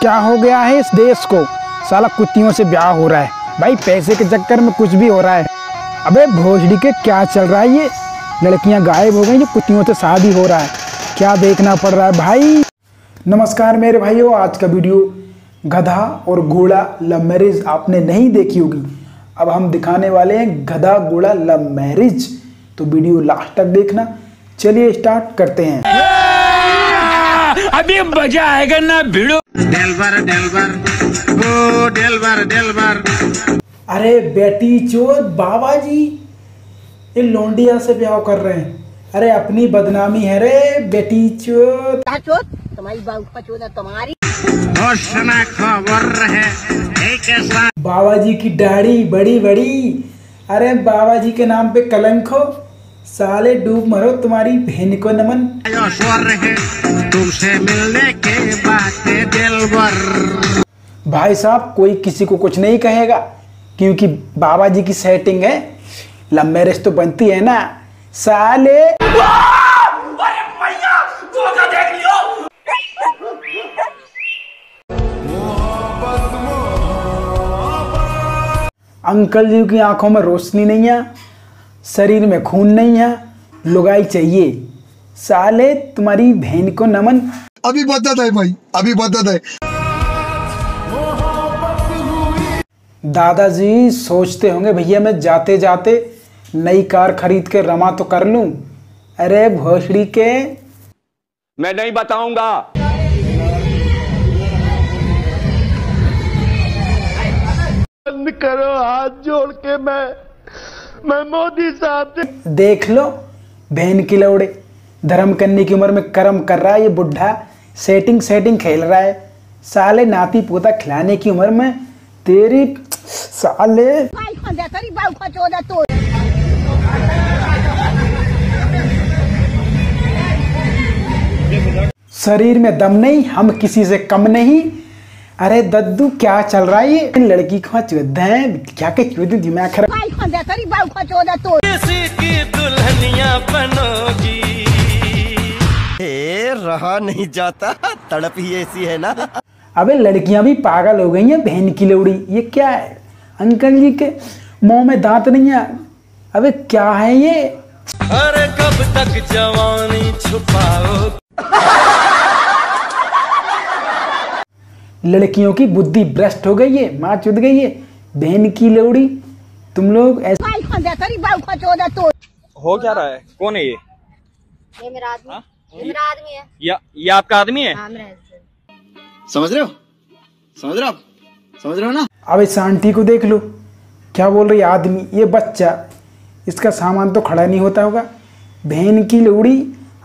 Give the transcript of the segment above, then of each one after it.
क्या हो गया है इस देश को, साला कुत्तियों से ब्याह हो रहा है भाई, पैसे के चक्कर में कुछ भी हो रहा है। अबे भोसड़ी के क्या चल रहा है, ये लड़कियां गायब हो गई, ये कुत्तियों से शादी हो रहा है, क्या देखना पड़ रहा है भाई। नमस्कार मेरे भाइयों, आज का वीडियो गधा और घोड़ा लव मैरिज आपने नहीं देखी होगी, अब हम दिखाने वाले हैं गधा घोड़ा लव मैरिज, तो वीडियो लास्ट तक देखना। चलिए स्टार्ट करते हैं। अभी मजा आएगा ना भिड़ो। अरे बेटी चोर बाबा जी ये लौंडिया से ब्याह कर रहे हैं, अरे अपनी बदनामी है रे बेटी चोर। क्या चोर तुम्हारी चोर है तुम्हारी, खबर है बाबा जी की दाढ़ी बड़ी बड़ी, अरे बाबा जी के नाम पे कलंक हो, साले डूब मरो तुम्हारी बहन को नमन। तुमसे मिलने के बाद दिलबर। भाई साहब कोई किसी को कुछ नहीं कहेगा क्योंकि बाबा जी की सेटिंग है, लव मैरिज तो बनती है ना साले। अरे मैया तू तो देख लियो। अंकल जी की आंखों में रोशनी नहीं है, शरीर में खून नहीं है, लुगाई चाहिए, साले तुम्हारी बहन को नमन। अभी बदत है भाई, अभी बदत है। दादाजी सोचते होंगे भैया मैं जाते जाते नई कार खरीद के रमा तो कर लूं, अरे भोसड़ी के मैं नहीं बताऊंगा। बंद करो हाथ जोड़ के मैं मोदी साहब से। देख लो बहन की लौड़े, धर्म करने की उम्र में कर्म कर रहा है ये बुढ़ा, सेटिंग खेल रहा है साले, नाती पोता खिलाने की उम्र में तेरी साले। शरीर में दम नहीं, हम किसी से कम नहीं। अरे दद्दू क्या चल रहा है, ये लड़की को चौदह है क्या के चौदह दिमाग खराब। रहा नहीं जाता, तड़प ही ऐसी है ना। अबे लड़कियां भी पागल हो गई हैं बहन की लौड़ी, ये क्या है अंकल जी के मुंह में दांत नहीं है, अबे क्या है ये। अरे कब तक जवानी छुपाओ। लड़कियों की बुद्धि भ्रष्ट हो गई है, माँ चुद गई है बहन की लौड़ी। तुम लोग ऐसे हो क्या रहा है, कौन है ये मेरा आदमी। हाँ? मेरा आदमी है ये आपका आदमी है। हाँ, समझ रहे हो ना। अब इस आंटी को देख लो क्या बोल रही है, आदमी ये बच्चा, इसका सामान तो खड़ा नहीं होता होगा बहन की लौड़ी।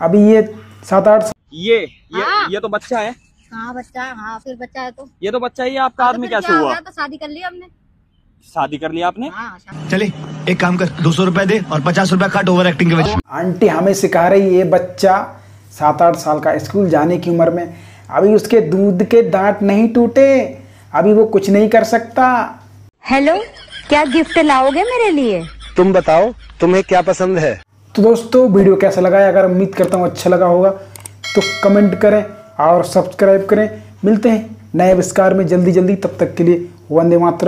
अभी ये 7-8 ये तो बच्चा है। हाँ बच्चा, हाँ फिर बच्चा है तो ये तो बच्चा ही है आपका आदमी, कैसे हुआ तो शादी कर ली हमने। शादी कर लिया आपने? हाँ, चले एक काम कर 200 रुपए दे और 50 रुपए कट ओवर एक्टिंग के वजह। आंटी हमें सिखा रही है, ये बच्चा 7-8 साल का, स्कूल जाने की उम्र में, अभी उसके दूध के दांत नहीं टूटे, अभी वो कुछ नहीं कर सकता। हेलो क्या गिफ्ट लाओगे मेरे लिए, तुम बताओ तुम्हें क्या पसंद है। तो दोस्तों वीडियो कैसा लगा, अगर उम्मीद करता हूँ अच्छा लगा होगा तो कमेंट करें और सब्सक्राइब करें। मिलते हैं नए आविष्कार में जल्दी जल्दी, तब तक के लिए वंदे मातरम।